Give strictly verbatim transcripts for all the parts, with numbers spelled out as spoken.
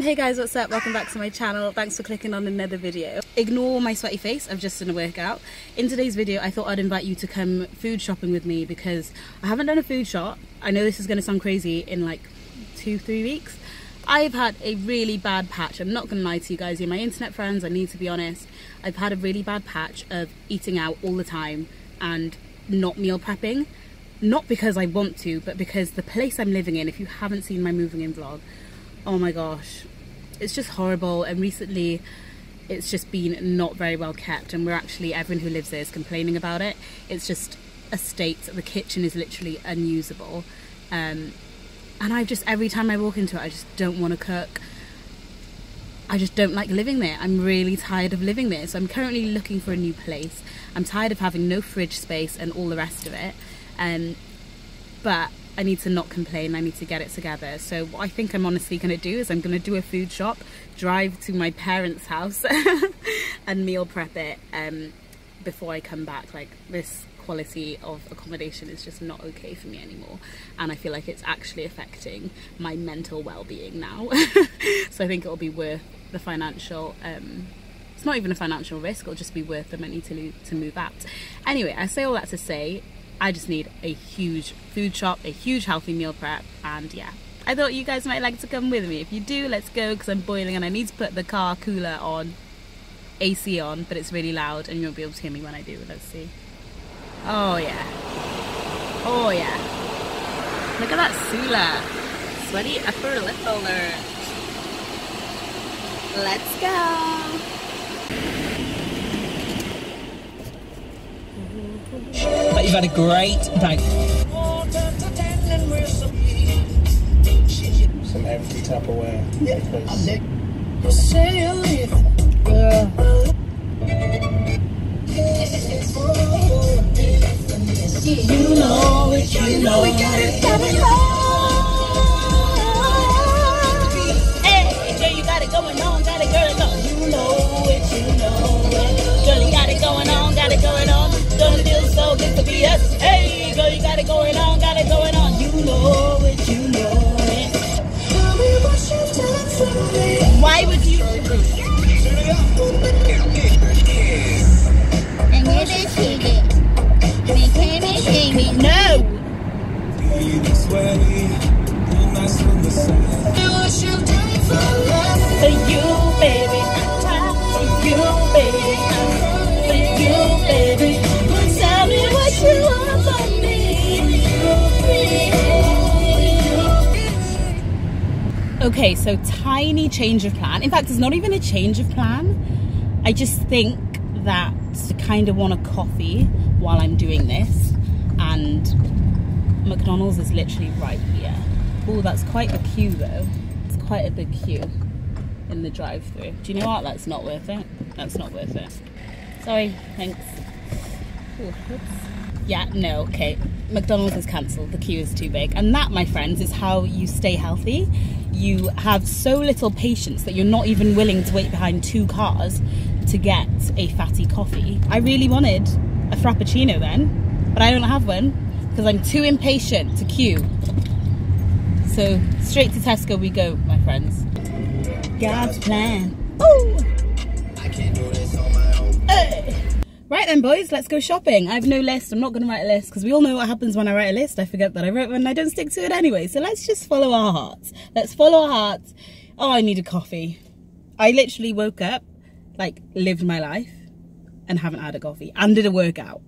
Hey guys, what's up? Welcome back to my channel. Thanks for clicking on another video. Ignore my sweaty face, I've just done a workout. In today's video, I thought I'd invite you to come food shopping with me because I haven't done a food shop. I know this is gonna sound crazy in like two, three weeks. I've had a really bad patch. I'm not gonna lie to you guys, you're my internet friends, I need to be honest. I've had a really bad patch of eating out all the time and not meal prepping. Not because I want to, but because the place I'm living in, if you haven't seen my moving in vlog, oh my gosh, it's just horrible, and recently it's just been not very well kept, and we're actually, everyone who lives there is complaining about it. It's just a state. The kitchen is literally unusable, um, and I just, every time I walk into it, I just don't want to cook. I just don't like living there. I'm really tired of living there, so I'm currently looking for a new place. I'm tired of having no fridge space and all the rest of it, um, but I need to not complain, I need to get it together. So what I think I'm honestly gonna do is I'm gonna do a food shop, drive to my parents' house and meal prep it um, before I come back. Like, this quality of accommodation is just not okay for me anymore. And I feel like it's actually affecting my mental well-being now. So I think it'll be worth the financial, um, it's not even a financial risk, it'll just be worth the money to, to move out. Anyway, I say all that to say, I just need a huge food shop, a huge healthy meal prep, and yeah. I thought you guys might like to come with me. If you do, let's go, because I'm boiling and I need to put the car cooler on, A C on, but it's really loud and you won't be able to hear me when I do. Let's see. Oh yeah. Oh yeah. Look at that Sula. Sweaty upper lip alert. Let's go. But you've had a great night. Some empty Tupperware. Yeah. You know it, you know we got it coming on. Hey, girl, you got it going on, got it going on. You know it, you know it. Girl, you got it going on, got it going on. Don't feel so good to be us. Hey, girl, you got it going on, got it going on. You know it, you know it. Why would you? No. For you, baby. For you, baby. For you, baby. Okay, so tiny change of plan. In fact, it's not even a change of plan. I just think that I kind of want a coffee while I'm doing this, and McDonald's is literally right here. Oh, that's quite a queue though. It's quite a big queue in the drive-through. Do you know what? That's not worth it. That's not worth it. Sorry, thanks. Ooh, yeah, no, okay. McDonald's is cancelled, the queue is too big. And that, my friends, is how you stay healthy. You have so little patience that you're not even willing to wait behind two cars to get a fatty coffee. I really wanted a Frappuccino then, but I don't have one because I'm too impatient to queue. So straight to Tesco we go, my friends. God's plan. Ooh. I can't do this on my own. Hey. Right then, boys, let's go shopping. I have no list, I'm not gonna write a list, because we all know what happens when I write a list. I forget that I wrote one and I don't stick to it anyway. So let's just follow our hearts. Let's follow our hearts. Oh, I need a coffee. I literally woke up, like, lived my life and haven't had a coffee and did a workout.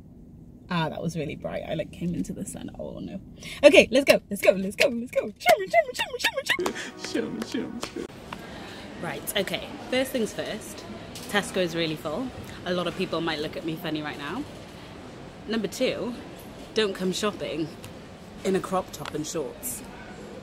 Ah, that was really bright. I like came into the sun. Oh no. Okay, let's go, let's go, let's go, let's go. Show me, show me, show me, show me, show me, show me, show me. Right, okay, first things first. Tesco is really full. A lot of people might look at me funny right now. Number two, don't come shopping in a crop top and shorts,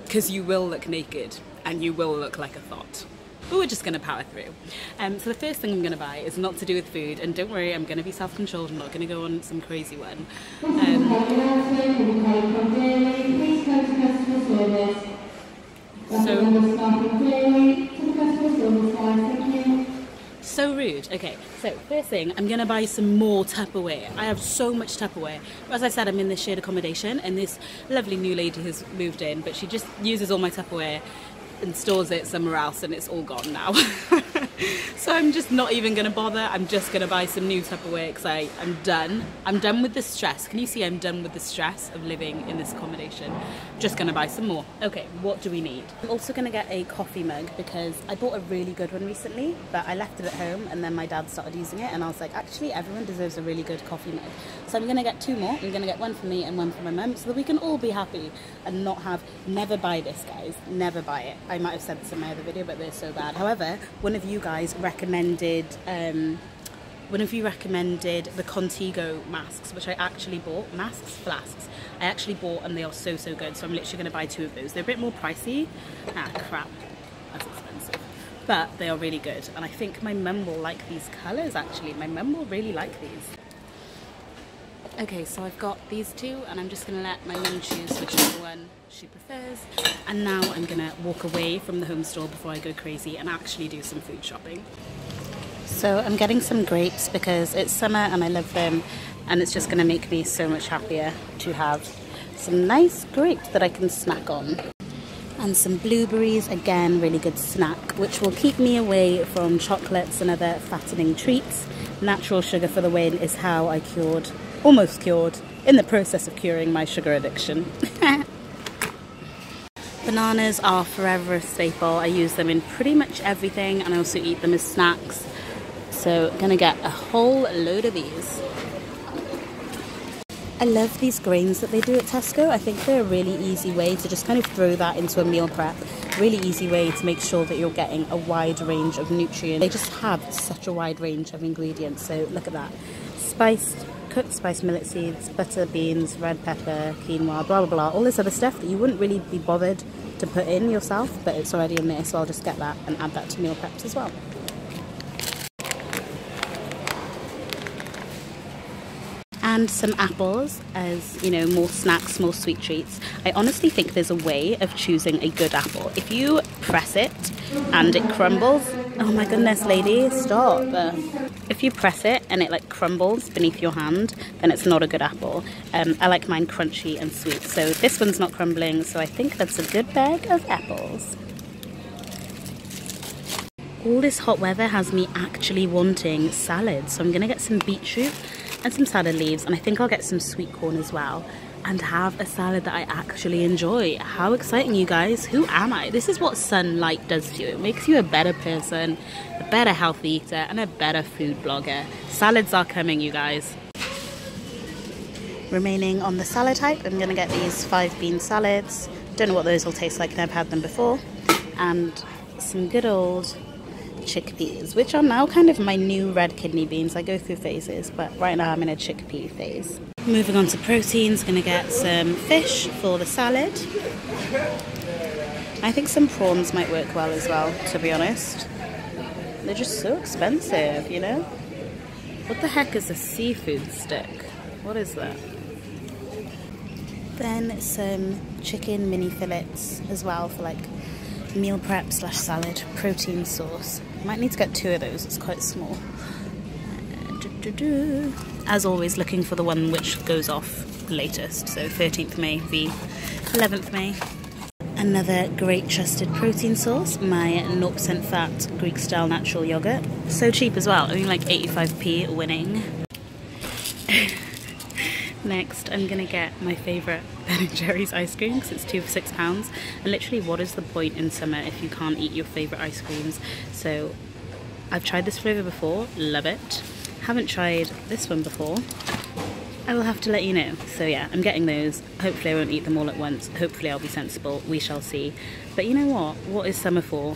because you will look naked and you will look like a thot. But we're just gonna power through. Um, so the first thing I'm gonna buy is not to do with food, and don't worry, I'm gonna be self-controlled, I'm not gonna go on some crazy one. Um, so, So rude. Okay, so first thing, I'm gonna buy some more Tupperware. I have so much Tupperware. As I said, I'm in this shared accommodation, and this lovely new lady has moved in, but she just uses all my Tupperware and stores it somewhere else, and it's all gone now. So I'm just not even going to bother. I'm just going to buy some new Tupperware because I, I'm done. I'm done with the stress. Can you see I'm done with the stress of living in this accommodation? Just going to buy some more. Okay, what do we need? I'm also going to get a coffee mug because I bought a really good one recently, but I left it at home and then my dad started using it and I was like, actually everyone deserves a really good coffee mug. So I'm going to get two more. I'm going to get one for me and one for my mum so that we can all be happy and not have, never buy this guys, never buy it. I might have said this in my other video, but they're so bad. However, one of you guys guys recommended um one of you recommended the Contigo masks, which I actually bought. Masks, flasks, I actually bought, and they are so so good, so I'm literally going to buy two of those. They're a bit more pricey. Ah crap, that's expensive, but they are really good, and I think my mum will like these colours. Actually my mum will really like these. Okay, so I've got these two and I'm just going to let my mum choose whichever one she prefers. And now I'm going to walk away from the home store before I go crazy and actually do some food shopping. So I'm getting some grapes because it's summer and I love them, and it's just going to make me so much happier to have some nice grapes that I can snack on. And some blueberries, again, really good snack, which will keep me away from chocolates and other fattening treats. Natural sugar for the win is how I cured, almost cured, in the process of curing my sugar addiction. Bananas are forever a staple. I use them in pretty much everything, and I also eat them as snacks. So I'm gonna get a whole load of these. I love these grains that they do at Tesco. I think they're a really easy way to just kind of throw that into a meal prep. Really easy way to make sure that you're getting a wide range of nutrients. They just have such a wide range of ingredients, so look at that. Spiced, cooked spiced millet seeds, butter, beans, red pepper, quinoa, blah, blah, blah. All this other stuff that you wouldn't really be bothered to put in yourself, but it's already in there, so I'll just get that and add that to meal preps as well. And some apples as, you know, more snacks, more sweet treats. I honestly think there's a way of choosing a good apple. If you press it and it crumbles, oh my goodness lady, stop. If you press it and it like crumbles beneath your hand, then it's not a good apple. Um, I like mine crunchy and sweet, so this one's not crumbling, so I think that's a good bag of apples. All this hot weather has me actually wanting salad, so I'm gonna get some beetroot and some salad leaves, and I think I'll get some sweet corn as well, and have a salad that I actually enjoy. How exciting, you guys. Who am I? This is what sunlight does to you. It makes you a better person, a better healthy eater, and a better food blogger. Salads are coming, you guys. Remaining on the salad type, I'm gonna get these five bean salads. Don't know what those will taste like, never had them before. And some good old chickpeas, which are now kind of my new red kidney beans. I go through phases, but right now I'm in a chickpea phase. Moving on to proteins, gonna get some fish for the salad. I think some prawns might work well as well, to be honest. They're just so expensive, you know? What the heck is a seafood stick? What is that? Then some chicken mini fillets as well for like meal prep slash salad. Protein sauce, might need to get two of those, it's quite small. uh, do, do, do. As always, looking for the one which goes off latest, so thirteenth May v eleventh May. Another great trusted protein source, my zero percent fat Greek style natural yogurt, so cheap as well, only like eighty-five p winning. Next, I'm gonna get my favourite Ben and Jerry's ice cream because it's two for six pounds. And literally, what is the point in summer if you can't eat your favourite ice creams? So, I've tried this flavour before, love it. Haven't tried this one before. I will have to let you know. So yeah, I'm getting those. Hopefully I won't eat them all at once. Hopefully I'll be sensible. We shall see. But you know what? What is summer for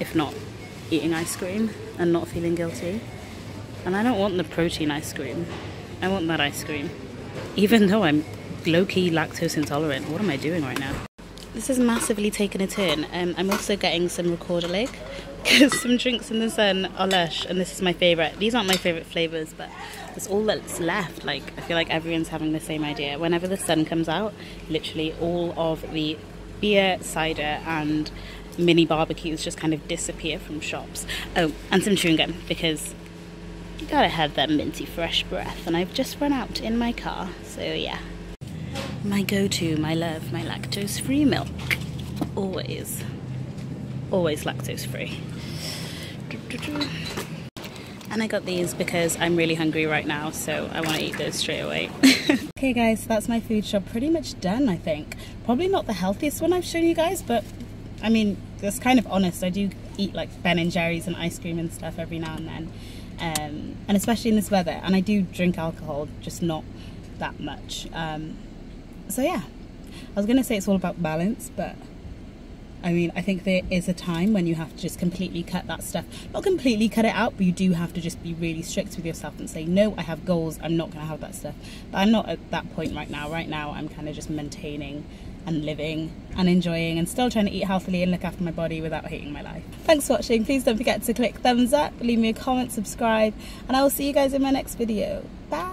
if not eating ice cream and not feeling guilty? And I don't want the protein ice cream. I want that ice cream. Even though I'm low-key lactose intolerant, what am I doing right now? This has massively taken a turn. Um, I'm also getting some recorder leg because some drinks in the sun are lush, and this is my favourite. These aren't my favourite flavours, but it's all that's left. Like, I feel like everyone's having the same idea. Whenever the sun comes out, literally all of the beer, cider, and mini barbecues just kind of disappear from shops. Oh, and some chewing gum because you gotta have that minty fresh breath, and I've just run out in my car, so yeah. My go-to, my love, my lactose-free milk, always. always lactose free. And I got these because I'm really hungry right now, so I want to eat those straight away. Okay guys, that's my food shop pretty much done, I think. Probably not the healthiest one I've shown you guys, but I mean, that's kind of honest. I do eat like Ben and Jerry's and ice cream and stuff every now and then, um, and especially in this weather. And I do drink alcohol, just not that much. Um, so yeah, I was gonna say it's all about balance, but I mean, I think there is a time when you have to just completely cut that stuff. Not completely cut it out, but you do have to just be really strict with yourself and say, no, I have goals, I'm not gonna have that stuff. But I'm not at that point right now. Right now, I'm kind of just maintaining and living and enjoying and still trying to eat healthily and look after my body without hating my life. Thanks for watching. Please don't forget to click thumbs up, leave me a comment, subscribe, and I will see you guys in my next video. Bye.